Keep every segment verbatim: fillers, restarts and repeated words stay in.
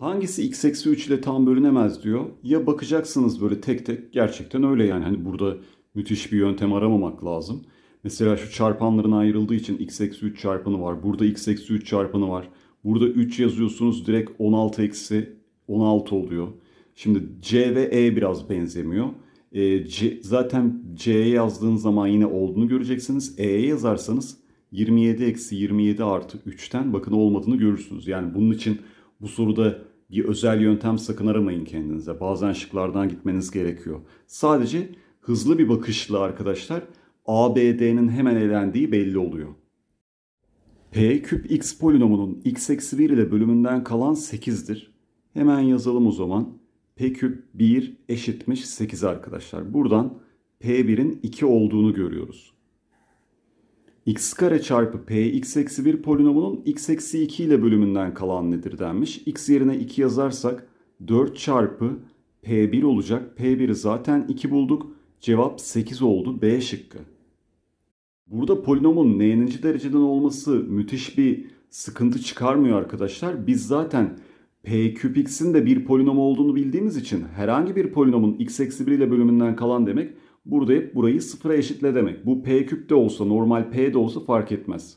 Hangisi x eksi üç ile tam bölünemez diyor. Ya bakacaksınız böyle tek tek, gerçekten öyle yani. Hani burada müthiş bir yöntem aramamak lazım. Mesela şu çarpanların ayrıldığı için x eksi üç çarpanı var. Burada x eksi üç çarpanı var. Burada üç yazıyorsunuz, direkt on altı eksi on altı oluyor. Şimdi c ve e biraz benzemiyor. E, c, zaten c'ye yazdığın zaman yine olduğunu göreceksiniz. E'ye yazarsanız yirmi yedi eksi yirmi yedi artı üçten bakın olmadığını görürsünüz. Yani bunun için bu soruda bir özel yöntem sakın aramayın kendinize. Bazen şıklardan gitmeniz gerekiyor. Sadece hızlı bir bakışla arkadaşlar A B D'nin hemen elendiği belli oluyor. P küp x polinomunun x eksi bir ile bölümünden kalan sekizdir. Hemen yazalım o zaman. P küp bir eşitmiş sekiz arkadaşlar. Buradan P bir'in iki olduğunu görüyoruz. X kare çarpı P x eksi bir polinomunun x eksi iki ile bölümünden kalan nedir denmiş. X yerine iki yazarsak dört çarpı P bir olacak. P bir'i zaten iki bulduk. Cevap sekiz oldu. B şıkkı. Burada polinomun n'inci dereceden olması müthiş bir sıkıntı çıkarmıyor arkadaşlar. Biz zaten P küp x'in de bir polinom olduğunu bildiğimiz için herhangi bir polinomun x eksi bir ile bölümünden kalan demek, burada hep burayı sıfıra eşitle demek. Bu P küp de olsa, normal P de olsa fark etmez.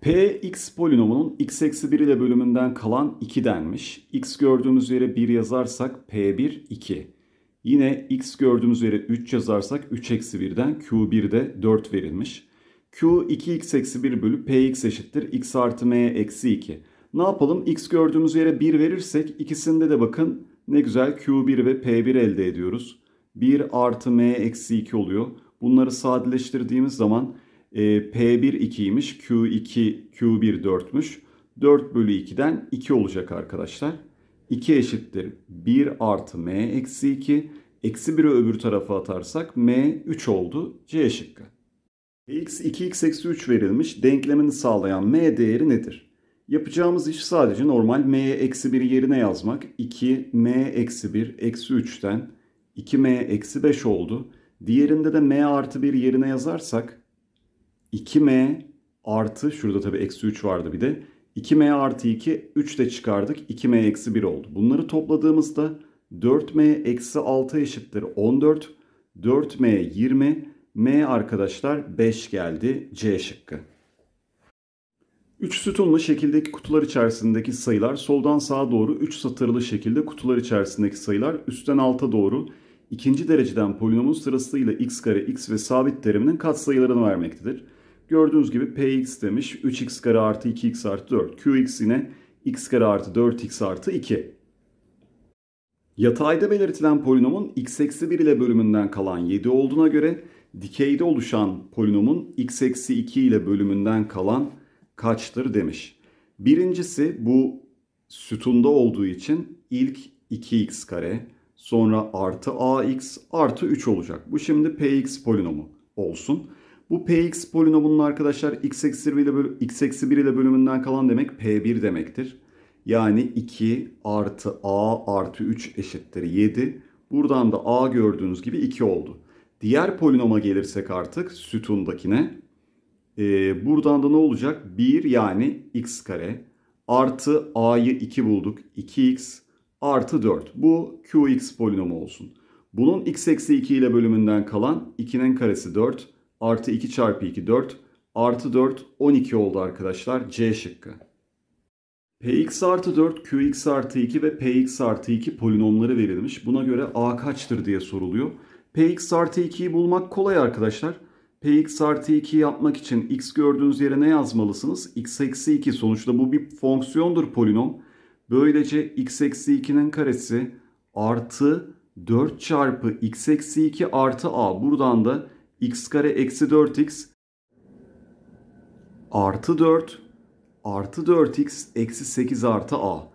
P x polinomunun x eksi bir ile bölümünden kalan iki denmiş. X gördüğümüz yere bir yazarsak P bir iki. Yine x gördüğümüz yere üç yazarsak üç eksi birden Q bir'de dört verilmiş. Q iki x eksi bir bölü Px eşittir x artı m eksi iki. Ne yapalım? X gördüğümüz yere bir verirsek ikisinde de bakın ne güzel Q bir ve P bir elde ediyoruz. bir artı m eksi iki oluyor. Bunları sadeleştirdiğimiz zaman e, P bir ikiymiş, Q iki, Q bir dörtmüş. dört bölü iki'den iki olacak arkadaşlar. iki eşittir bir artı m eksi iki. Eksi bir'i öbür tarafa atarsak m üç oldu. C şıkkı. X iki x eksi üç verilmiş. Denklemini sağlayan m değeri nedir? Yapacağımız iş sadece normal m'ye eksi bir yerine yazmak. iki m eksi bir eksi üçten iki m eksi beş oldu. Diğerinde de m artı bir yerine yazarsak iki m artı, şurada tabii eksi üç vardı bir de. iki m artı iki, üç de çıkardık. iki m eksi bir oldu. Bunları topladığımızda dört m eksi altı eşittir on dört. dört m yirmi. M arkadaşlar beş geldi. C şıkkı. üç sütunlu şekildeki kutular içerisindeki sayılar soldan sağa doğru, üç satırlı şekilde kutular içerisindeki sayılar üstten alta doğru ikinci dereceden polinomun sırasıyla x kare, x ve sabit teriminin katsayılarını vermektedir. Gördüğünüz gibi Px demiş üç x kare artı iki x artı dört. Qx yine x kare artı dört x artı iki. Yatayda belirtilen polinomun x eksi bir ile bölümünden kalan yedi olduğuna göre dikeyde oluşan polinomun x eksi iki ile bölümünden kalan kaçtır demiş. Birincisi bu sütunda olduğu için ilk iki x kare, sonra artı ax artı üç olacak. Bu şimdi Px polinomu olsun. Bu Px polinomunun arkadaşlar x eksi bir ile, böl x eksi bir ile bölümünden kalan demek P bir demektir. Yani iki artı a artı üç eşittir yedi. Buradan da a gördüğünüz gibi iki oldu. Diğer polinoma gelirsek artık sütundakine. Ee, buradan da ne olacak? bir yani x kare artı a'yı iki bulduk. iki x artı dört. Bu Qx polinomu olsun. Bunun x eksi iki ile bölümünden kalan ikinin karesi dört. Artı iki çarpı iki dört. Artı dört on iki oldu arkadaşlar. C şıkkı. Px artı dört, Qx artı iki ve Px artı iki polinomları verilmiş. Buna göre a kaçtır diye soruluyor. Px artı iki'yi bulmak kolay arkadaşlar. Px artı iki'yi yapmak için x gördüğünüz yere ne yazmalısınız? X eksi iki. Sonuçta bu bir fonksiyondur, polinom. Böylece x eksi iki'nin karesi artı dört çarpı x eksi iki artı a. Buradan da x kare eksi dört x artı dört artı dört x eksi sekiz artı a.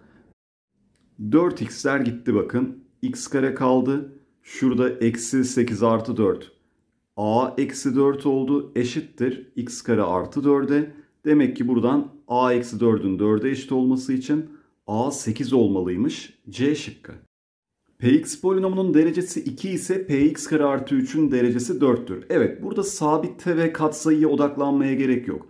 dört x'ler gitti bakın. X kare kaldı. Şurada eksi sekiz artı dört. A eksi dört oldu. Eşittir x kare artı dört'e. Demek ki buradan a eksi dört'ün dört'e eşit olması için a sekiz olmalıymış. C şıkkı. Px polinomunun derecesi iki ise Px kare artı üç'ün derecesi dört'tür. Evet, burada sabitte ve katsayıya odaklanmaya gerek yok.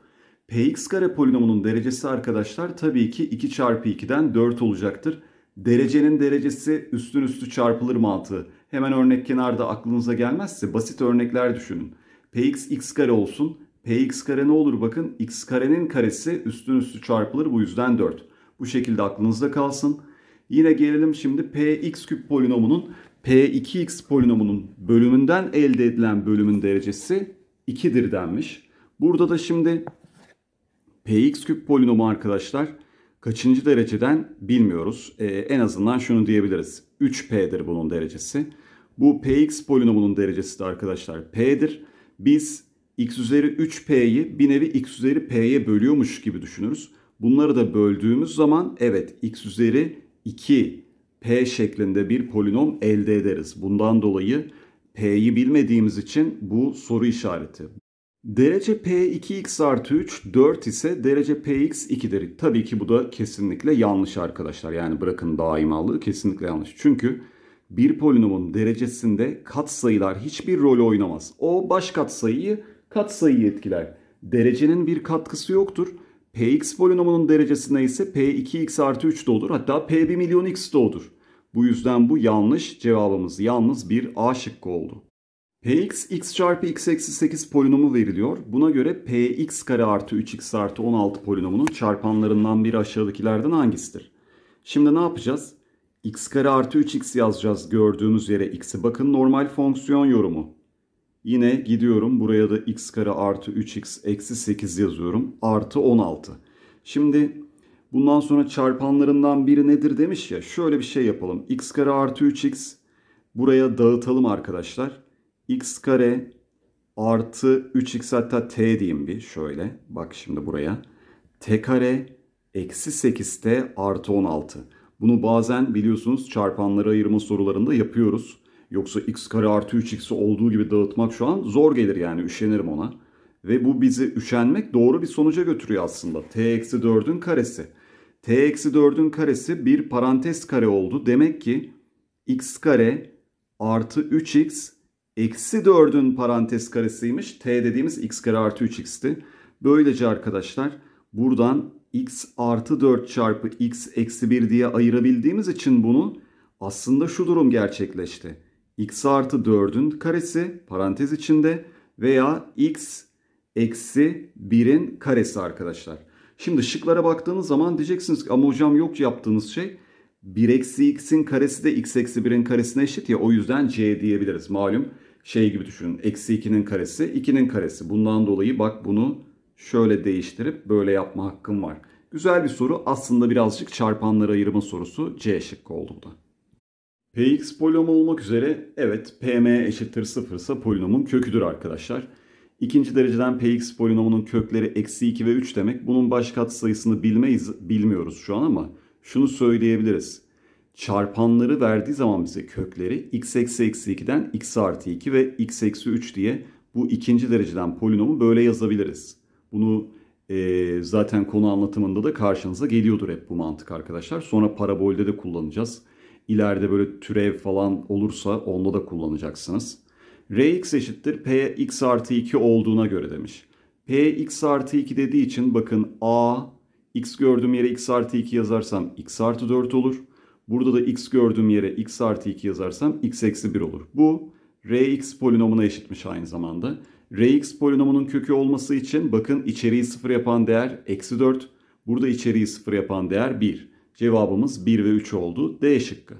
Px kare polinomunun derecesi arkadaşlar tabii ki iki çarpı iki'den dört olacaktır. Derecenin derecesi üstün üstü çarpılır mantığı. Hemen örnek kenarda aklınıza gelmezse basit örnekler düşünün. Px x kare olsun. Px kare ne olur bakın? X karenin karesi üstün üstü çarpılır, bu yüzden dört. Bu şekilde aklınızda kalsın. Yine gelelim şimdi px küp polinomunun p iki x polinomunun bölümünden elde edilen bölümün derecesi iki'dir denmiş. Burada da şimdi px küp polinomu arkadaşlar kaçıncı dereceden bilmiyoruz. Ee, en azından şunu diyebiliriz. üç p'dir bunun derecesi. Bu px polinomunun derecesi de arkadaşlar p'dir. Biz x üzeri üç p'yi bir nevi x üzeri p'ye bölüyormuş gibi düşünürüz. Bunları da böldüğümüz zaman evet x üzeri iki p şeklinde bir polinom elde ederiz. Bundan dolayı p'yi bilmediğimiz için bu soru işareti. Derece p iki x artı üç dört ise derece px iki'dir. Tabii ki bu da kesinlikle yanlış arkadaşlar. Yani bırakın daimalığı, kesinlikle yanlış. Çünkü bir polinomun derecesinde katsayılar hiçbir rol oynamaz. O baş katsayıyı katsayıyı etkiler. Derecenin bir katkısı yoktur. Px polinomunun derecesine ise p iki x artı üç de olur. Hatta p bir milyon x de olur. Bu yüzden bu yanlış. Cevabımız yalnız bir A şıkkı oldu. Px x çarpı x eksi sekiz polinomu veriliyor. Buna göre px kare artı üç x artı on altı polinomunun çarpanlarından biri aşağıdakilerden hangisidir? Şimdi ne yapacağız? X kare artı üç x yazacağız. Gördüğümüz yere x'i bakın, normal fonksiyon yorumu. Yine gidiyorum, buraya da x kare artı üç x eksi sekiz yazıyorum. Artı on altı. Şimdi bundan sonra çarpanlarından biri nedir demiş ya. Şöyle bir şey yapalım. X kare artı üç x buraya dağıtalım arkadaşlar. X kare artı üç x, hatta t diyeyim bir şöyle. Bak şimdi buraya. T kare eksi sekiz t artı on altı. Bunu bazen biliyorsunuz çarpanları ayırma sorularında yapıyoruz. Yoksa x kare artı üç x'i olduğu gibi dağıtmak şu an zor gelir, yani üşenirim ona. Ve bu bizi, üşenmek doğru bir sonuca götürüyor aslında. T eksi dördün karesi. T eksi dördün karesi bir parantez kare oldu. Demek ki x kare artı üç x eksi dördün parantez karesiymiş. T dediğimiz x kare artı üç x'ti. Böylece arkadaşlar buradan x artı dört çarpı x eksi bir diye ayırabildiğimiz için bunu aslında şu durum gerçekleşti. X artı dördün karesi parantez içinde veya x eksi birin karesi arkadaşlar. Şimdi şıklara baktığınız zaman diyeceksiniz ki ama hocam yok yaptığınız şey. bir eksi x'in karesi de x eksi birin karesine eşit ya, o yüzden c diyebiliriz. Malum şey gibi düşünün, eksi iki'nin karesi iki'nin karesi. Bundan dolayı bak bunu şöyle değiştirip böyle yapma hakkım var. Güzel bir soru aslında, birazcık çarpanları ayırma sorusu. C şıkkı oldu bu da. Px polinom olmak üzere evet pm eşittir sıfır ise polinomun köküdür arkadaşlar. İkinci dereceden px polinomunun kökleri eksi iki ve üç demek. Bunun baş katsayısını bilmeyiz, bilmiyoruz şu an ama şunu söyleyebiliriz. Çarpanları verdiği zaman bize kökleri x eksi eksi iki'den x artı iki ve x eksi üç diye bu ikinci dereceden polinomu böyle yazabiliriz. Bunu e, zaten konu anlatımında da karşınıza geliyordur hep bu mantık arkadaşlar. Sonra parabolde de kullanacağız. İleride böyle türev falan olursa onda da kullanacaksınız. Rx eşittir px artı iki olduğuna göre demiş. Px artı iki dediği için bakın a, x gördüğüm yere x artı iki yazarsam x artı dört olur. Burada da x gördüğüm yere x artı iki yazarsam x eksi bir olur. Bu rx polinomuna eşitmiş aynı zamanda. Rx polinomunun kökü olması için bakın içeriği sıfır yapan değer eksi dört. Burada içeriği sıfır yapan değer bir. Cevabımız bir ve üç oldu. D şıkkı.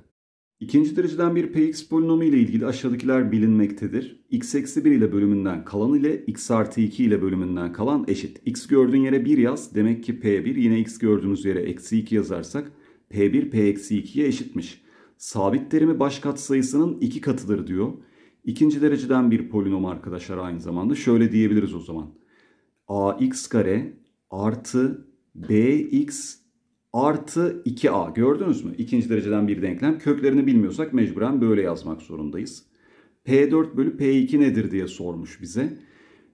İkinci dereceden bir px polinomu ile ilgili aşağıdakiler bilinmektedir. X eksi bir ile bölümünden kalan ile x artı iki ile bölümünden kalan eşit. X gördüğün yere bir yaz. Demek ki p bir, yine x gördüğümüz yere eksi iki yazarsak p bir p eksi iki'ye eşitmiş. Sabit terimi baş katsayısının iki katıdır diyor. İkinci dereceden bir polinom arkadaşlar aynı zamanda. Şöyle diyebiliriz o zaman. Ax kare artı bx artı iki a, gördünüz mü? İkinci dereceden bir denklem. Köklerini bilmiyorsak mecburen böyle yazmak zorundayız. p dört bölü p iki nedir diye sormuş bize.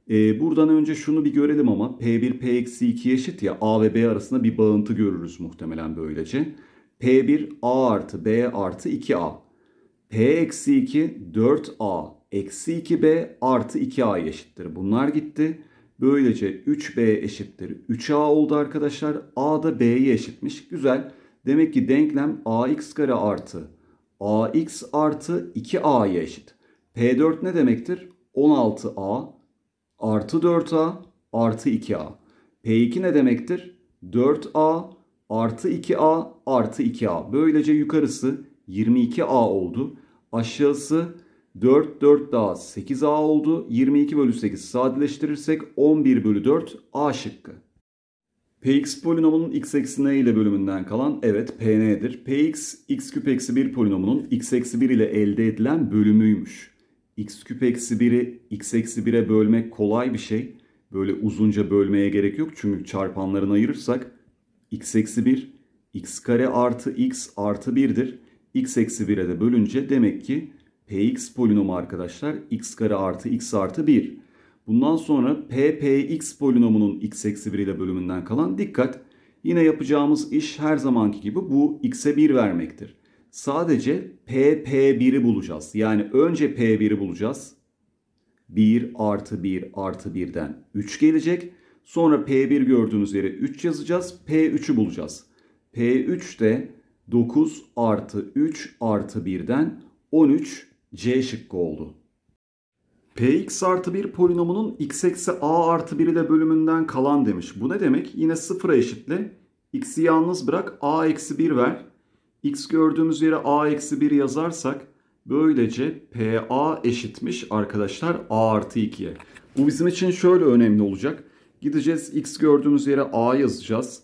Ee, buradan önce şunu bir görelim ama p bir p eksi iki'ye eşit ya, a ve b arasında bir bağıntı görürüz muhtemelen böylece. p bir a artı b artı iki a. p eksi iki dört a eksi iki b artı iki a'ya eşittir. Bunlar gitti. Böylece üç b eşittir üç a oldu arkadaşlar. A da b'ye eşitmiş. Güzel. Demek ki denklem ax kare artı ax artı iki a'ya eşit. p dört ne demektir? on altı a artı dört a artı iki a. p iki ne demektir? dört a artı iki a artı iki a. Böylece yukarısı yirmi iki a oldu. Aşağısı dört, dört daha sekiz a oldu. yirmi iki bölü sekiz sadeleştirirsek on bir bölü dört a şıkkı. Px polinomunun x eksi n ile bölümünden kalan evet pn'dir. Px x küp eksi bir polinomunun x eksi bir ile elde edilen bölümüymüş. X küp eksi biri x eksi bire bölmek kolay bir şey. Böyle uzunca bölmeye gerek yok çünkü çarpanlarını ayırırsak x eksi bir x kare artı x artı bir'dir. X eksi bire de bölünce demek ki px polinomu arkadaşlar x kare artı x artı bir. Bundan sonra ppx polinomunun x eksi bir ile bölümünden kalan dikkat. Yine yapacağımız iş her zamanki gibi bu x'e bir vermektir. Sadece pp bir'i bulacağız. Yani önce p bir'i bulacağız. bir artı bir artı bir'den üç gelecek. Sonra p bir gördüğünüz yere üç yazacağız. p üç'ü bulacağız. p üç de dokuz artı üç artı bir'den on üç C şıkkı oldu. Px artı bir polinomunun x eksi a artı bir ile bölümünden kalan demiş. Bu ne demek? Yine sıfıra eşitle. X'i yalnız bırak, a eksi bir ver. X gördüğümüz yere a eksi bir yazarsak böylece pa eşitmiş arkadaşlar a artı iki'ye. Bu bizim için şöyle önemli olacak. Gideceğiz x gördüğümüz yere a yazacağız.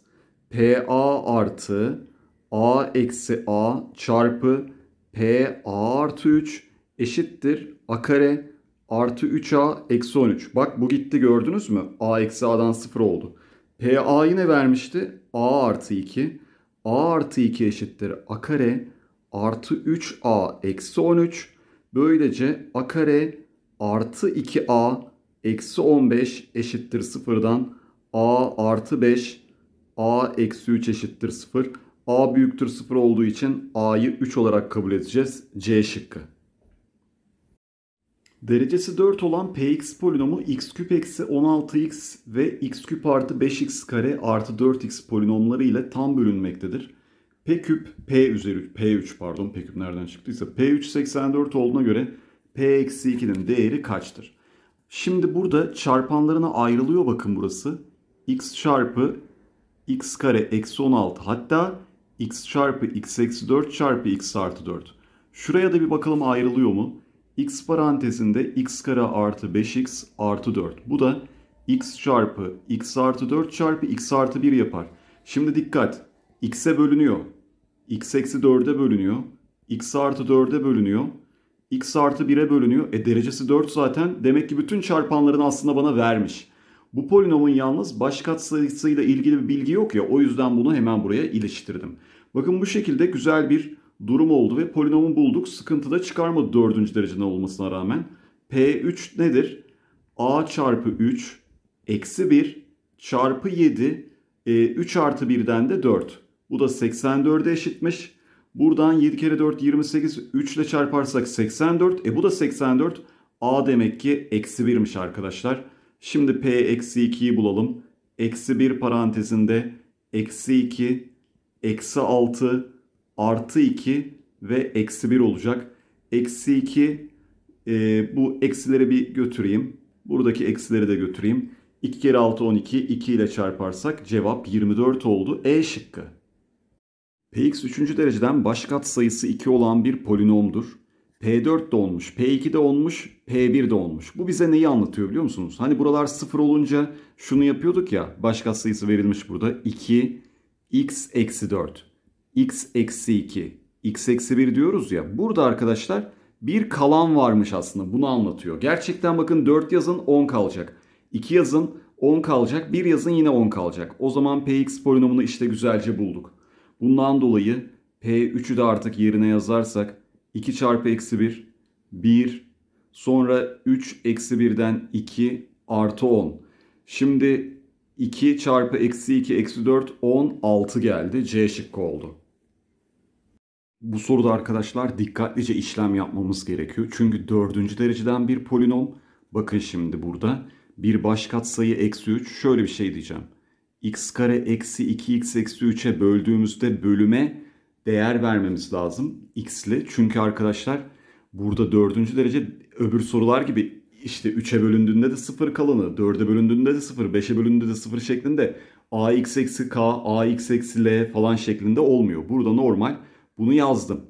pa artı a eksi a çarpı p a artı üç eşittir a kare artı üç a eksi on üç. Bak bu gitti gördünüz mü? A eksi a'dan sıfır oldu. P a yine vermişti. A artı iki. A artı iki eşittir a kare artı üç a eksi on üç. Böylece a kare artı iki a eksi on beş eşittir sıfırdan a artı beş a eksi üç eşittir sıfır. A büyüktür sıfır olduğu için a'yı üç olarak kabul edeceğiz. C şıkkı. Derecesi dört olan px polinomu x küp eksi on altı x ve x küp artı beş x kare artı dört x polinomları ile tam bölünmektedir. P küp p üzeri p üç pardon p küp nereden çıktıysa p üç seksen dört olduğuna göre p eksi iki'nin değeri kaçtır? Şimdi burada çarpanlarına ayrılıyor bakın burası. X çarpı x kare eksi on altı hatta x çarpı x eksi dört çarpı x artı dört. Şuraya da bir bakalım ayrılıyor mu? X parantezinde x kare artı beş x artı dört. Bu da x çarpı x artı dört çarpı x artı bir yapar. Şimdi dikkat. X'e bölünüyor. X eksi dört'e bölünüyor. X artı dört'e bölünüyor. X artı bir'e bölünüyor. E derecesi dört zaten. Demek ki bütün çarpanlarını aslında bana vermiş. Bu polinomun yalnız baş katsayısıyla ilgili bir bilgi yok ya. O yüzden bunu hemen buraya iliştirdim. Bakın bu şekilde güzel bir durum oldu ve polinomu bulduk. Sıkıntı da çıkarmadı dördüncü dereceden olmasına rağmen. p üç nedir? A çarpı üç eksi bir çarpı yedi e, üç artı bir'den de dört. Bu da seksen dört'e eşitmiş. Buradan yedi kere dört yirmi sekiz. üç ile çarparsak seksen dört. E bu da seksen dört. A demek ki eksi bir'miş arkadaşlar. Şimdi p eksi iki'yi bulalım. Eksi bir parantezinde eksi iki eksi altı artı iki ve eksi bir olacak. Eksi iki e, bu eksileri bir götüreyim. Buradaki eksileri de götüreyim. iki kere altı on iki. iki ile çarparsak cevap yirmi dört oldu. E şıkkı. Px üçüncü dereceden baş katsayısı iki olan bir polinomdur. p dört de olmuş, p iki de olmuş, p bir de olmuş. Bu bize neyi anlatıyor biliyor musunuz? Hani buralar sıfır olunca şunu yapıyorduk ya. Baş katsayısı verilmiş burada. iki x eksi dört. X eksi iki, x eksi bir diyoruz ya. Burada arkadaşlar bir kalan varmış aslında. Bunu anlatıyor. Gerçekten bakın dört yazın on kalacak. iki yazın on kalacak. bir yazın yine on kalacak. O zaman px polinomunu işte güzelce bulduk. Bundan dolayı p üç'ü de artık yerine yazarsak iki çarpı eksi bir, bir. Sonra üç eksi bir'den iki artı on. Şimdi iki çarpı eksi iki eksi dört on altı geldi. C şıkkı oldu. Bu soruda arkadaşlar dikkatlice işlem yapmamız gerekiyor. Çünkü dördüncü dereceden bir polinom. Bakın şimdi burada bir başkatsayı eksi üç. Şöyle bir şey diyeceğim. X kare eksi iki x eksi üçe böldüğümüzde bölüme değer vermemiz lazım. X'li. Çünkü arkadaşlar burada dördüncü derece öbür sorular gibi işte üçe bölündüğünde de sıfır kalanı, dörde bölündüğünde de sıfır, beşe bölündüğünde de sıfır şeklinde ax eksi k, ax eksi l falan şeklinde olmuyor. Burada normal. Bunu yazdım.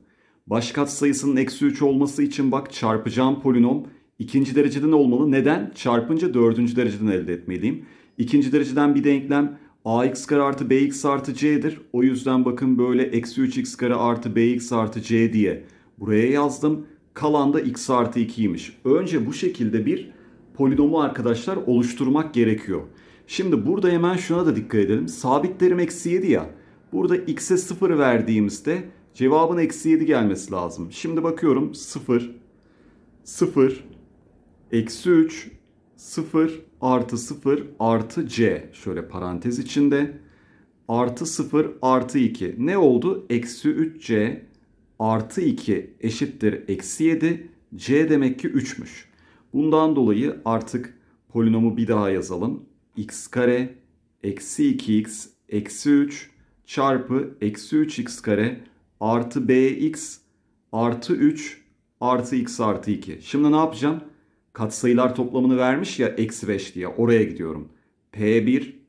Başkatsayısının eksi üç olması için bak çarpacağım polinom ikinci dereceden olmalı. Neden? Çarpınca dördüncü dereceden elde etmeliyim. İkinci dereceden bir denklem ax kare artı bx artı c'dir. O yüzden bakın böyle eksi üç x kare artı bx artı c diye buraya yazdım. Kalan da x artı ikiymiş. Önce bu şekilde bir polinomu arkadaşlar oluşturmak gerekiyor. Şimdi burada hemen şuna da dikkat edelim. Sabit terim eksi yedi ya. Burada x'e sıfır verdiğimizde cevabın eksi yedi gelmesi lazım. Şimdi bakıyorum sıfır, sıfır, eksi üç, sıfır, artı sıfır, artı c. Şöyle parantez içinde. Artı sıfır, artı iki. Ne oldu? Eksi üç c artı iki eşittir eksi yedi. C demek ki üçmüş. Bundan dolayı artık polinomu bir daha yazalım. X kare eksi iki x eksi üç çarpı eksi üç x kare artı bx artı üç artı x artı iki. Şimdi ne yapacağım? Katsayılar toplamını vermiş ya eksi beş diye. Oraya gidiyorum. P bir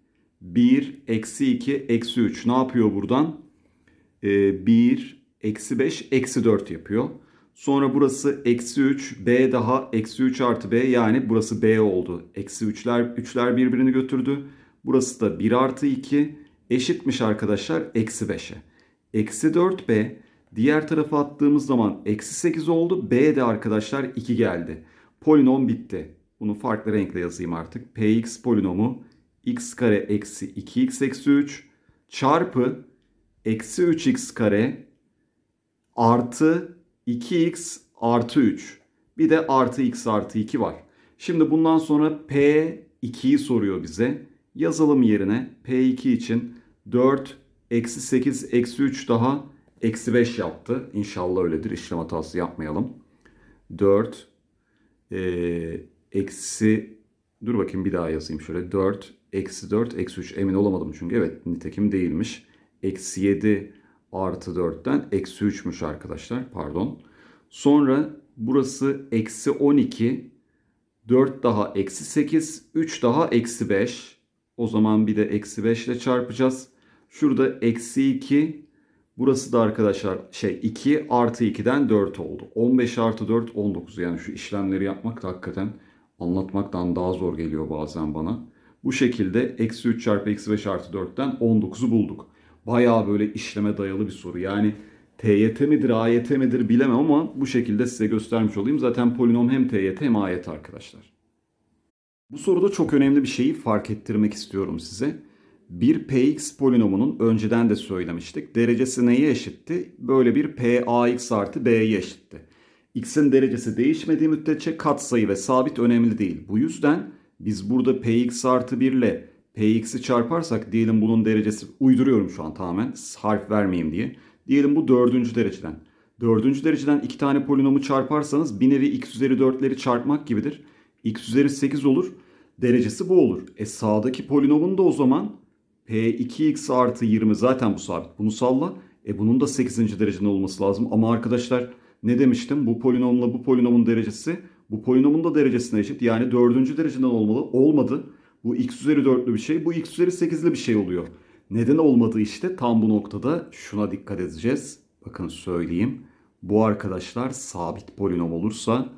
bir eksi iki eksi üç. Ne yapıyor buradan? Ee, bir eksi beş eksi dört yapıyor. Sonra burası eksi üç b daha eksi üç artı b, yani burası b oldu. Eksi üçler üçler birbirini götürdü. Burası da bir artı iki eşitmiş arkadaşlar eksi beşe. Eksi dört b diğer tarafa attığımız zaman eksi sekiz oldu. B de arkadaşlar iki geldi. Polinom bitti. Bunu farklı renkle yazayım artık. Px polinomu x kare eksi iki x eksi üç çarpı eksi üç x kare artı iki x artı üç. Bir de artı x artı iki var. Şimdi bundan sonra p ikiyi soruyor bize. Yazalım yerine p iki için dört eksi sekiz eksi üç daha eksi beş yaptı. İnşallah öyledir. İşlem hatası yapmayalım. dört Ee, eksi dur bakayım bir daha yazayım şöyle dört eksi dört eksi üç, emin olamadım çünkü evet nitekim değilmiş, eksi yedi artı dörtten eksi üçmüş arkadaşlar, pardon. Sonra burası eksi on iki, dört daha eksi sekiz, üç daha eksi beş, o zaman bir de eksi beş ile çarpacağız. Şurada eksi iki, burası da arkadaşlar şey iki artı ikiden dört oldu. on beş artı dört on dokuz. Yani şu işlemleri yapmak da hakikaten anlatmaktan daha zor geliyor bazen bana. Bu şekilde eksi üç çarpı eksi beş artı dörtten on dokuzu bulduk. Bayağı böyle işleme dayalı bir soru. Yani T Y T midir A Y T midir bilemem ama bu şekilde size göstermiş olayım. Zaten polinom hem T Y T hem A Y T arkadaşlar. Bu soruda çok önemli bir şeyi fark ettirmek istiyorum size. Bir P X polinomunun önceden de söylemiştik. Derecesi neye eşitti? Böyle bir P A X artı B'ye eşitti. X'in derecesi değişmediği müddetçe katsayı ve sabit önemli değil. Bu yüzden biz burada P X artı bir ile P X'i çarparsak, diyelim bunun derecesi, uyduruyorum şu an tamamen harf vermeyeyim diye. Diyelim bu dördüncü dereceden. Dördüncü dereceden iki tane polinomu çarparsanız bir nevi x üzeri dörtleri çarpmak gibidir. X üzeri sekiz olur. Derecesi bu olur. E sağdaki polinomun da o zaman P iki x artı yirmi zaten bu sabit. Bunu salla. E bunun da sekizinci dereceden olması lazım. Ama arkadaşlar ne demiştim? Bu polinomla bu polinomun derecesi bu polinomun da derecesine eşit. Yani dördüncü dereceden olmalı. Olmadı. Bu x üzeri dörtlü bir şey. Bu x üzeri sekizli bir şey oluyor. Neden olmadı işte? Tam bu noktada şuna dikkat edeceğiz. Bakın söyleyeyim. Bu arkadaşlar sabit polinom olursa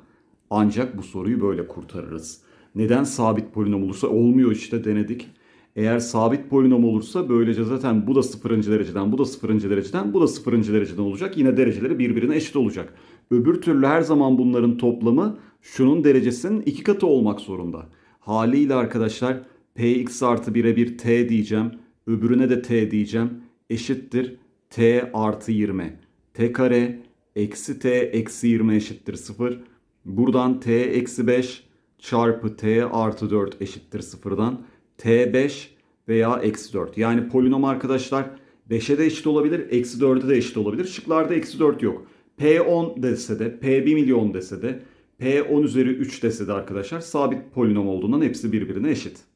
ancak bu soruyu böyle kurtarırız. Neden sabit polinom olursa olmuyor işte, denedik. Eğer sabit polinom olursa böylece zaten bu da sıfırıncı dereceden, bu da sıfırıncı dereceden, bu da sıfırıncı dereceden olacak. Yine dereceleri birbirine eşit olacak. Öbür türlü her zaman bunların toplamı şunun derecesinin iki katı olmak zorunda. Haliyle arkadaşlar P X artı bire bir T diyeceğim. Öbürüne de T diyeceğim. Eşittir T artı yirmi. T kare eksi T eksi yirmi eşittir sıfır. Buradan T eksi beş çarpı T artı dört eşittir sıfırdan. T beş veya eksi dört. Yani polinom arkadaşlar beşe de eşit olabilir, eksi dörde de eşit olabilir. Şıklarda eksi dört yok. P on dese de, P bir milyon dese de, P on üzeri üç deseydi arkadaşlar sabit polinom olduğundan hepsi birbirine eşit.